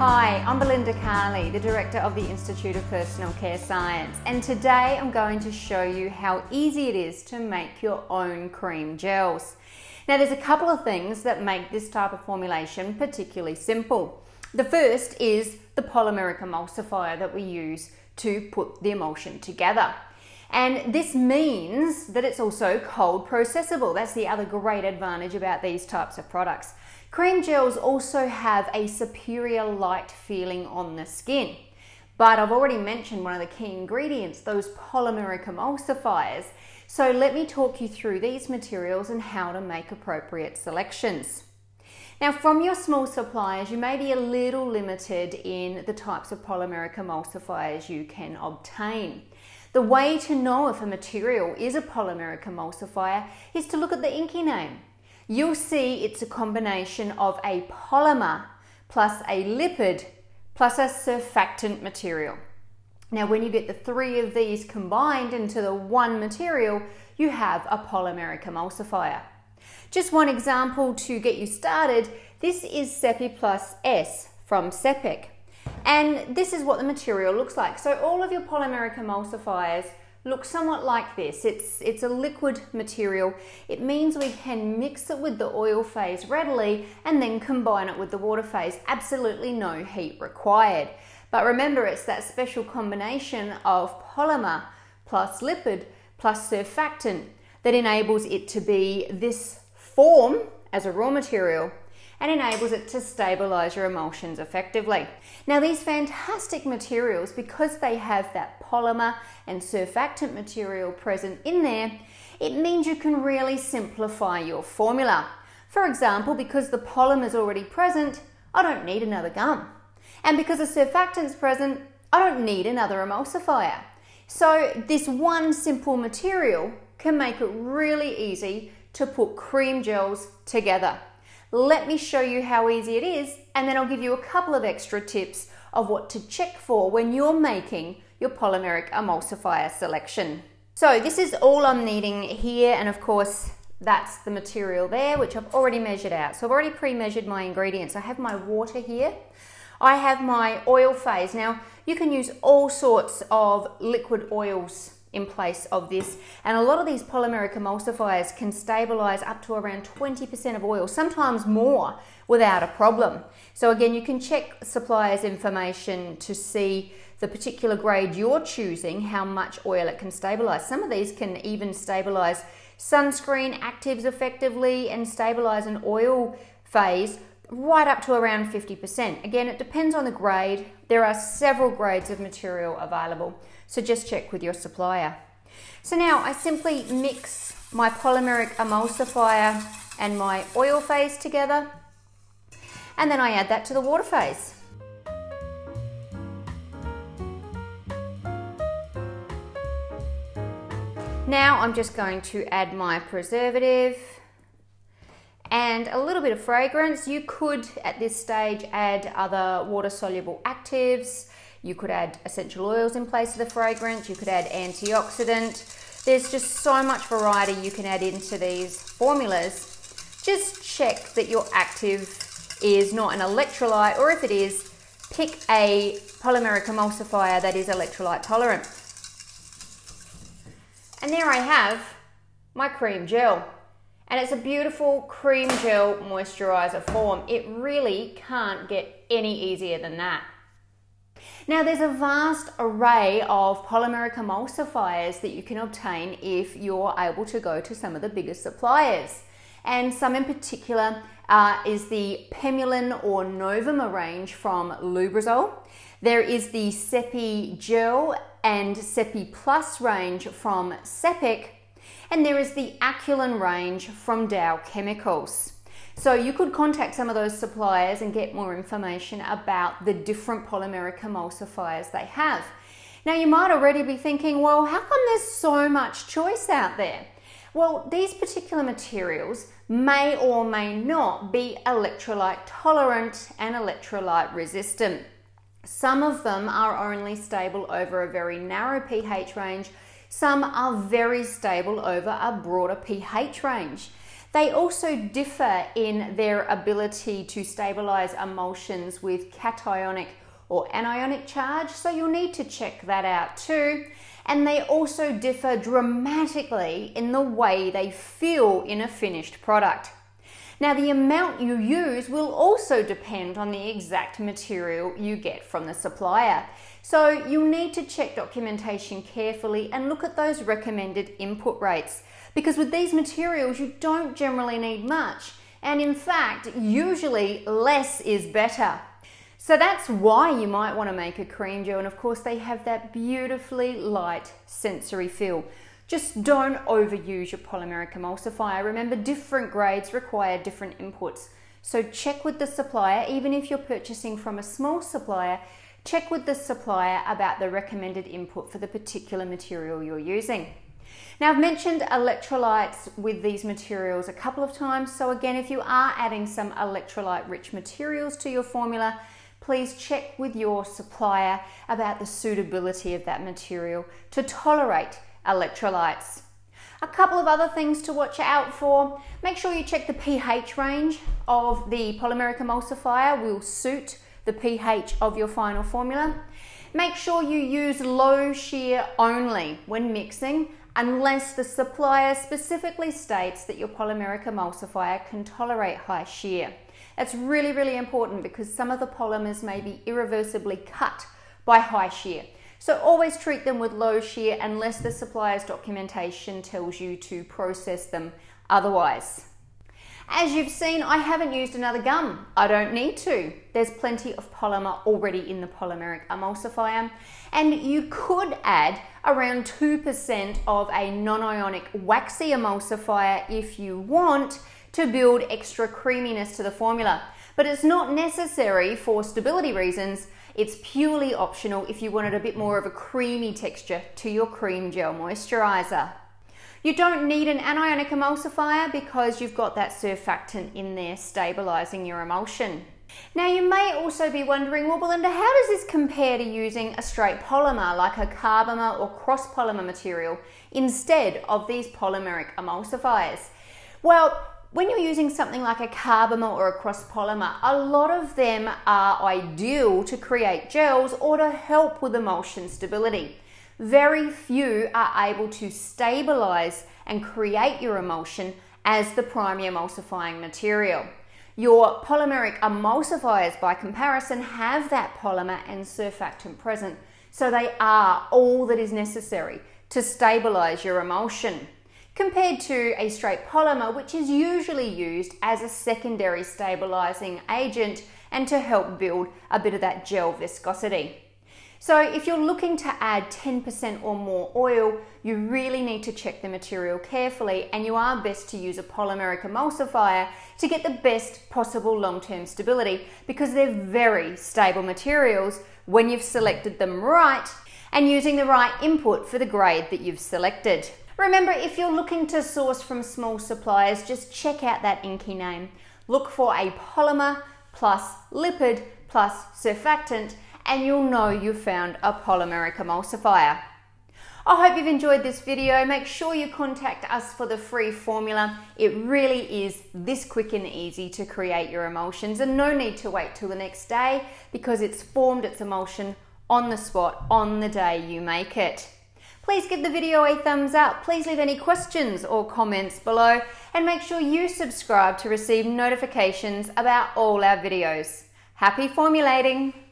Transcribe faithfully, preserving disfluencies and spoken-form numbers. Hi, I'm Belinda Carley, the Director of the Institute of Personal Care Science, and today I'm going to show you how easy it is to make your own cream gels. Now there's a couple of things that make this type of formulation particularly simple. The first is the polymeric emulsifier that we use to put the emulsion together. And this means that it's also cold processable. That's the other great advantage about these types of products. Cream gels also have a superior light feeling on the skin, but I've already mentioned one of the key ingredients, those polymeric emulsifiers. So let me talk you through these materials and how to make appropriate selections. Now from your small suppliers, you may be a little limited in the types of polymeric emulsifiers you can obtain. The way to know if a material is a polymeric emulsifier is to look at the inky name. You'll see it's a combination of a polymer plus a lipid plus a surfactant material. Now when you get the three of these combined into the one material, you have a polymeric emulsifier. Just one example to get you started, this is Sepiplus S from Sepic. And this is what the material looks like. So all of your polymeric emulsifiers look somewhat like this. It's, it's a liquid material. It means we can mix it with the oil phase readily and then combine it with the water phase. Absolutely no heat required. But remember, it's that special combination of polymer plus lipid plus surfactant that enables it to be this form as a raw material and enables it to stabilize your emulsions effectively. Now these fantastic materials, because they have that polymer and surfactant material present in there, it means you can really simplify your formula. For example, because the polymer is already present, I don't need another gum. And because the surfactant's present, I don't need another emulsifier. So this one simple material can make it really easy to put cream gels together. Let me show you how easy it is, and then I'll give you a couple of extra tips of what to check for when you're making your polymeric emulsifier selection. So this is all I'm needing here, and of course that's the material there, which I've already measured out. So I've already pre-measured my ingredients. I have my water here. I have my oil phase. Now you can use all sorts of liquid oils in place of this, and a lot of these polymeric emulsifiers can stabilize up to around twenty percent of oil, sometimes more, without a problem. So again, you can check suppliers' information to see the particular grade you're choosing, how much oil it can stabilize. Some of these can even stabilize sunscreen actives effectively and stabilize an oil phase right up to around fifty percent. Again, it depends on the grade. There are several grades of material available, so just check with your supplier. So now I simply mix my polymeric emulsifier and my oil phase together, and then I add that to the water phase. Now I'm just going to add my preservative and a little bit of fragrance. You could at this stage add other water-soluble actives. You could add essential oils in place of the fragrance. You could add antioxidant. There's just so much variety you can add into these formulas. Just check that your active is not an electrolyte, or if it is, pick a polymeric emulsifier that is electrolyte tolerant. And there I have my cream gel. And it's a beautiful cream gel moisturizer form. It really can't get any easier than that. Now there's a vast array of polymeric emulsifiers that you can obtain if you're able to go to some of the biggest suppliers. And some in particular uh, is the Pemulen or Novemer range from Lubrizol. There is the Sepigel and Sepiplus range from Sepic. And there is the Aculon range from Dow Chemicals. So you could contact some of those suppliers and get more information about the different polymeric emulsifiers they have. Now you might already be thinking, well, how come there's so much choice out there? Well, these particular materials may or may not be electrolyte tolerant and electrolyte resistant. Some of them are only stable over a very narrow pH range. Some are very stable over a broader pH range. They also differ in their ability to stabilize emulsions with cationic or anionic charge, so you'll need to check that out too. And they also differ dramatically in the way they feel in a finished product. Now, the amount you use will also depend on the exact material you get from the supplier. So you'll need to check documentation carefully and look at those recommended input rates, because with these materials, you don't generally need much. And in fact, usually less is better. So that's why you might want to make a cream gel. And of course, they have that beautifully light sensory feel. Just don't overuse your polymeric emulsifier. Remember, different grades require different inputs. So check with the supplier, even if you're purchasing from a small supplier, check with the supplier about the recommended input for the particular material you're using. Now, I've mentioned electrolytes with these materials a couple of times. So again, if you are adding some electrolyte-rich materials to your formula, please check with your supplier about the suitability of that material to tolerate electrolytes. A couple of other things to watch out for. Make sure you check the pH range of the polymeric emulsifier will suit the pH of your final formula. Make sure you use low shear only when mixing, unless the supplier specifically states that your polymeric emulsifier can tolerate high shear. That's really, really important, because some of the polymers may be irreversibly cut by high shear. So always treat them with low shear unless the supplier's documentation tells you to process them otherwise. As you've seen, I haven't used another gum. I don't need to. There's plenty of polymer already in the polymeric emulsifier. And you could add around two percent of a non-ionic waxy emulsifier if you want to build extra creaminess to the formula. But it's not necessary for stability reasons. It's purely optional if you wanted a bit more of a creamy texture to your cream gel moisturizer. You don't need an anionic emulsifier because you've got that surfactant in there stabilizing your emulsion. Now, you may also be wondering, well, Belinda, how does this compare to using a straight polymer like a carbomer or cross-polymer material instead of these polymeric emulsifiers? Well, when you're using something like a carbomer or a cross-polymer, a lot of them are ideal to create gels or to help with emulsion stability. Very few are able to stabilize and create your emulsion as the primary emulsifying material. Your polymeric emulsifiers, by comparison, have that polymer and surfactant present, so they are all that is necessary to stabilize your emulsion, compared to a straight polymer, which is usually used as a secondary stabilizing agent and to help build a bit of that gel viscosity. So if you're looking to add ten percent or more oil, you really need to check the material carefully, and you are best to use a polymeric emulsifier to get the best possible long-term stability, because they're very stable materials when you've selected them right and using the right input for the grade that you've selected. Remember, if you're looking to source from small suppliers, just check out that inky name. Look for a polymer plus lipid plus surfactant, and you'll know you've found a polymeric emulsifier. I hope you've enjoyed this video. Make sure you contact us for the free formula. It really is this quick and easy to create your emulsions, and no need to wait till the next day, because it's formed its emulsion on the spot on the day you make it. Please give the video a thumbs up. Please leave any questions or comments below, and make sure you subscribe to receive notifications about all our videos. Happy formulating!